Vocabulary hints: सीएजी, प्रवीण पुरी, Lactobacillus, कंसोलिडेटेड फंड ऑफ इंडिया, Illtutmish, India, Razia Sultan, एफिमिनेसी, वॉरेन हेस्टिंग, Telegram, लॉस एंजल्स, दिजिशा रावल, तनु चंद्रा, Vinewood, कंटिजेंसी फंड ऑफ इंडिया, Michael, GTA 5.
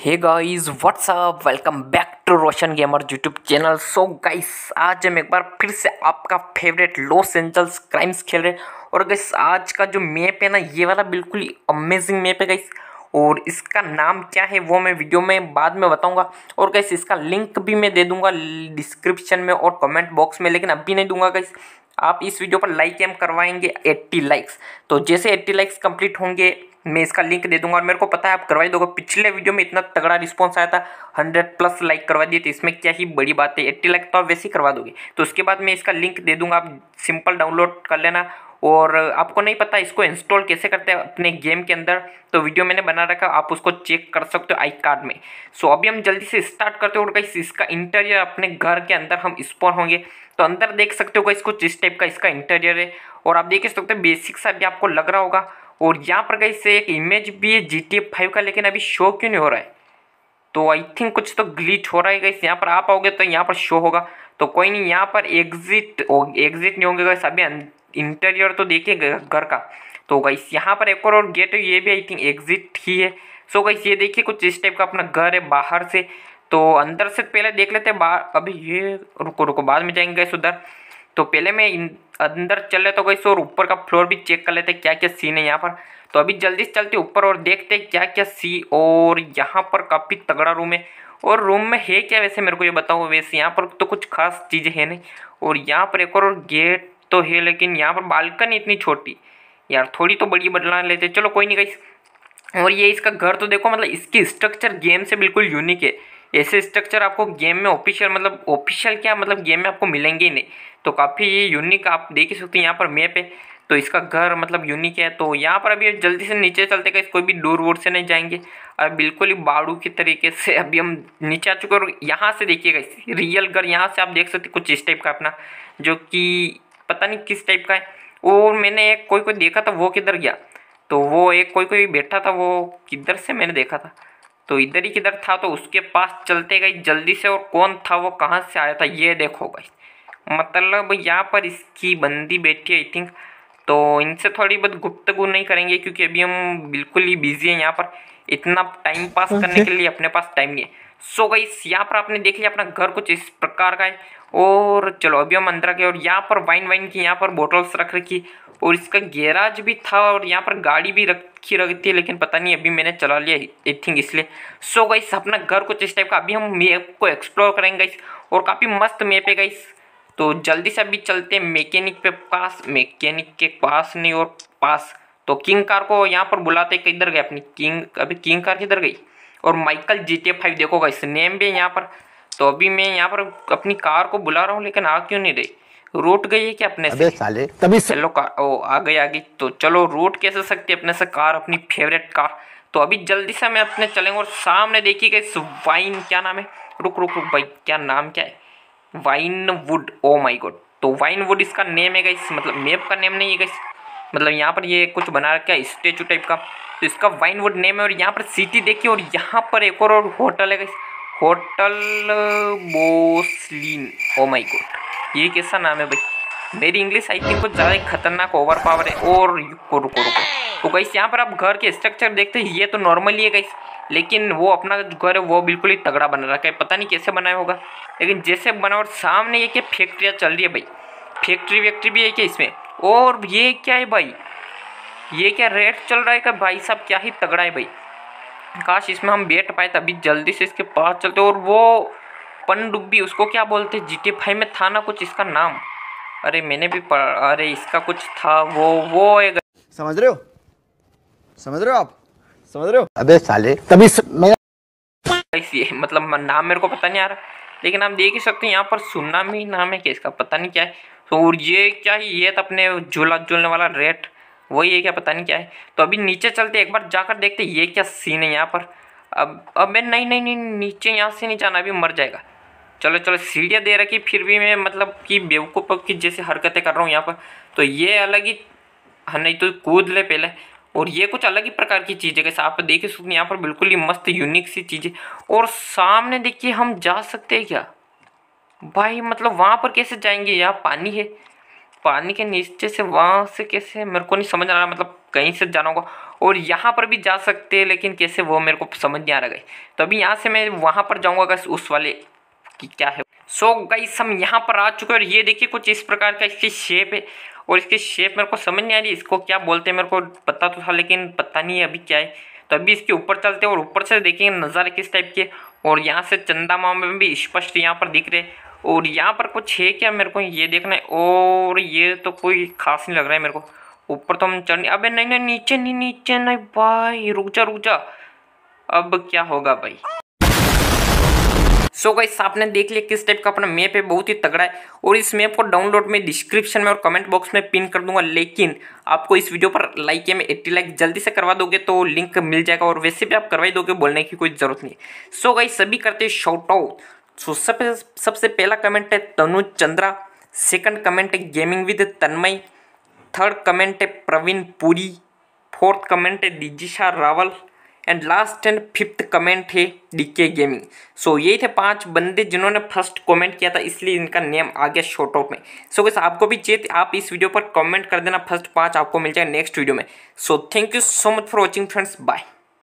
Hey guys what's up, welcome back to Roshan gamer YouTube channel. So guys आज हम एक बार फिर से आपका फेवरेट लॉस एंजल्स क्राइम्स खेल रहे हैं। और गाइस आज का जो मैप है ना, ये वाला बिल्कुल अमेजिंग मैप है गाइस। और इसका नाम क्या है वो मैं वीडियो में बाद में बताऊंगा। और गाइस इसका लिंक भी मैं दे दूंगा डिस्क्रिप्शन में और कमेंट बॉक्स में, लेकिन अभी नहीं दूंगा गाइस। आप इस वीडियो पर लाइक हम करवाएंगे 80 लाइक्स। तो जैसे 80 लाइक्स कंप्लीट होंगे मैं इसका लिंक दे दूंगा। और मेरे को पता है आप करवाई दोगे, पिछले वीडियो में इतना तगड़ा रिस्पांस आया था, 100+ लाइक करवा दिए, तो इसमें क्या ही बड़ी बात है। 80 लाइक तो आप वैसे ही करवा दोगे। तो उसके बाद मैं इसका लिंक दे दूंगा, आप सिंपल डाउनलोड कर लेना। और आपको नहीं पता इसको इंस्टॉल कैसे करते हैं अपने गेम के अंदर, तो वीडियो मैंने बना रखा, आप उसको चेक कर सकते हो आई कार्ड में। सो अभी हम जल्दी से स्टार्ट करते हो। और गाइस इसका इंटीरियर अपने घर के अंदर हम स्पॉन होंगे, तो अंदर देख सकते हो गाइस कुछ इस टाइप का इसका इंटीरियर है। और आप देख सकते हो बेसिक सा भी आपको लग रहा होगा। और यहाँ पर गाइस एक इमेज भी है GTA 5 का, लेकिन अभी शो क्यों नहीं हो रहा है, तो आई थिंक कुछ तो ग्लिच हो रहा है गाइस। यहाँ पर आप आओगे तो यहाँ पर शो होगा, तो कोई नहीं। यहाँ पर एग्जिट नहीं होंगे गाइस, अभी इंटीरियर तो देखिए घर का। तो गाइस यहाँ पर एक और गेट है, ये भी आई थिंक एग्जिट ही है। सो गाइस ये देखिए कुछ इस टाइप का अपना घर है बाहर से। तो अंदर से पहले देख लेते हैं बाहर, अभी ये रुको बाद में जाएंगे गाइस उधर। तो पहले मैं अंदर चल लेता हूँ गाइस, और ऊपर का फ्लोर भी चेक कर लेते हैं क्या क्या सीन है यहाँ पर। तो अभी जल्दी से चलते ऊपर और देखते हैं क्या क्या सी। और यहाँ पर काफ़ी तगड़ा रूम है, और रूम में है क्या वैसे मेरे को ये बताओ। वैसे यहाँ पर तो कुछ खास चीज़ें हैं नहीं। और यहाँ पर एक और गेट तो है, लेकिन यहाँ पर बालकनी इतनी छोटी यार, थोड़ी तो बड़ी बदला लेते। चलो कोई नहीं गाइस। और ये इसका घर तो देखो, मतलब इसकी स्ट्रक्चर गेम से बिल्कुल यूनिक है। ऐसे स्ट्रक्चर आपको गेम में ऑफिशियल गेम में आपको मिलेंगे ही नहीं, तो काफ़ी ये यूनिक आप देख ही सकते हैं। यहाँ पर मैप है, तो इसका घर मतलब यूनिक है। तो यहाँ पर अभी जल्दी से नीचे चलते गाइस, कोई भी दूर वूर से नहीं जाएंगे। और बिल्कुल ही बाड़ू के तरीके से अभी हम नीचे आ चुके हैं। और यहाँ से देखिए गाइस रियल घर, यहाँ से आप देख सकते कुछ इस टाइप का अपना, जो कि पता नहीं किस टाइप का है। और मैंने एक कोई देखा था, वो किधर गया, तो वो एक कोई बैठा था, वो किधर से मैंने देखा था, तो इधर ही किधर था, तो उसके पास चलते गाइस जल्दी से। और कौन था वो, कहाँ से आया था, ये देखो गाइस। मतलब यहाँ पर इसकी बंदी बैठी है आई थिंक, तो इनसे थोड़ी बहुत गुफ्तगू नहीं करेंगे, क्योंकि अभी हम बिल्कुल ही बिजी हैं। यहाँ पर इतना टाइम पास करने के लिए अपने पास टाइम नहीं है। सो गाइस यहाँ पर आपने देख लिया अपना घर कुछ इस प्रकार का है। और चलो अभी हम अंदर गए, और यहाँ पर वाइन की यहाँ पर बोटल्स रख रखी। और इसका गैराज भी था, और यहाँ पर गाड़ी भी रखी रखती है, लेकिन पता नहीं अभी मैंने चला लिया आई थिंक इसलिए। सो गाइस अपना घर कुछ इस टाइप का, अभी हम मैप को एक्सप्लोर करेंगे गाइस, और काफ़ी मस्त मैप है गाइस। तो जल्दी से अभी चलते हैं मैकेनिक के पास। तो किंग कार को यहाँ पर बुलाते, किधर गए अपनी किंग, अभी किंग कार किधर गई। और माइकल GTA 5 देखो गाइस, नेम भी है यहाँ पर। तो अभी मैं यहाँ पर अपनी कार को बुला रहा हूँ, लेकिन आ क्यों नहीं रही, रूट गई है क्या अपने से साले। तभी चलो कार आ गई। तो चलो रूट कैसे सकती है अपने से कार, अपनी फेवरेट कार। तो अभी जल्दी से मैं अपने चलेंगे। और सामने देखिए गाइस वाइन, क्या नाम है, रुक भाई क्या नाम क्या है, वाइनवुड। ओ माई गॉड, तो वाइनवुड इसका नेम है गाइस, मतलब मैप का नेम नहीं है गाइस। मतलब यहाँ पर ये कुछ बना रखा है स्टेचू टाइप का, तो इसका वाइनवुड नेम है। और यहाँ पर सिटी देखिए, और यहाँ पर एक और होटल है guys, hotel Bosley. Oh my God, ये कैसा नाम है भाई, मेरी इंग्लिश आई थिंक कुछ ज़्यादा खतरनाक ओवर पावर है। और रुको। तो गाइस यहाँ पर आप घर के स्ट्रक्चर देखते हैं, ये तो नॉर्मली है गाइस, लेकिन वो अपना घर है वो बिल्कुल ही तगड़ा बना रखा है, पता नहीं कैसे बनाया होगा, लेकिन जैसे बना। और सामने ये क्या फैक्ट्रियाँ चल रही है भाई, फैक्ट्री भी है क्या इसमें। और ये क्या है भाई, ये क्या रेट चल रहा है क्या भाई साहब, क्या ही तगड़ा है भाई। काश इसमें हम बैठ पाए। तभी जल्दी से इसके पास चलते। और वो पनडुब्बी, उसको क्या बोलते, GTA 5 में था ना कुछ इसका नाम, अरे मैंने भी अरे इसका कुछ था, वो एक समझ रहे हो आप। अबे साले तभी ये मतलब नाम मेरे को पता नहीं आ रहा, लेकिन आप देख ही सकते हैं यहाँ पर सुनामी नाम है क्या इसका, पता नहीं क्या है। तो ये क्या ही, ये तो अपने झूला झूलने वाला रेट वही है क्या, पता नहीं क्या है। तो अभी नीचे चलते एक बार जाकर देखते ये क्या सीन है यहाँ पर। अब नहीं, नीचे यहाँ से नहीं जाना, अभी मर जाएगा। चलो सीढ़ियाँ दे रखी, फिर भी मैं मतलब कि बेवकूफ़ की जैसे हरकतें कर रहा हूँ यहाँ पर। तो ये अलग ही, नहीं तो कूद ले पहले। और ये कुछ अलग ही प्रकार की चीज़ है जैसे आप देखिए सुनिए, यहाँ पर बिल्कुल ही मस्त यूनिक सी चीज़ें। और सामने देखिए हम जा सकते हैं क्या भाई, मतलब वहाँ पर कैसे जाएंगे, यहाँ पानी है। पानी के नीचे से वहाँ से कैसे मेरे को नहीं समझ आ रहा, मतलब कहीं से जाना होगा। और यहाँ पर भी जा सकते हैं लेकिन कैसे वो मेरे को समझ नहीं आ रहा गई। तो अभी यहाँ से मैं वहाँ पर जाऊँगा गाइस, उस वाले कि क्या है। सो गाइस हम यहाँ पर आ चुके हैं और ये देखिए कुछ इस प्रकार का इसकी शेप है, और इसकी शेप मेरे को समझ नहीं आ रही इसको क्या बोलते हैं, मेरे को पता तो था लेकिन पता नहीं है अभी क्या है। तो अभी इसके ऊपर चलते हैं और ऊपर से देखेंगे नज़ारे किस टाइप के, और यहाँ से चंदा मामा में भी स्पष्ट यहाँ पर दिख रहे हैं। और यहाँ पर कुछ है क्या मेरे को ये देखना है, और ये तो कोई खास नहीं लग रहा है मेरे को। ऊपर तो हम चढ़ने, अबे नहीं नहीं नीचे नहीं, नीचे नहीं भाई, रुक जा अब क्या होगा भाई। सो गाइस आपने देख लिया किस टाइप का अपना मैप है, बहुत ही तगड़ा है। और इस मैप को डाउनलोड में डिस्क्रिप्शन में और कमेंट बॉक्स में पिन कर दूंगा, लेकिन आपको इस वीडियो पर लाइक है मैं 80 लाइक जल्दी से करवा दोगे तो लिंक मिल जाएगा, और वैसे भी आप करवाई दोगे, बोलने की कोई ज़रूरत नहीं। सो गाइस सभी करते शॉट आउट। सो सबसे पहला कमेंट है तनु चंद्रा, सेकंड कमेंट है gaming with Tanmay, third comment है प्रवीण पुरी, फोर्थ कमेंट है दिजिशा रावल, and last and fifth comment है डीके गेमिंग। सो यही थे 5 बंदे जिन्होंने फर्स्ट कमेंट किया था, इसलिए इनका नेम आ गया शॉर्ट आउट में। सो गाइस आपको भी चाहिए आप इस वीडियो पर कमेंट कर देना, फर्स्ट 5 आपको मिल जाएगा नेक्स्ट वीडियो में। So thank you so much for watching friends, bye.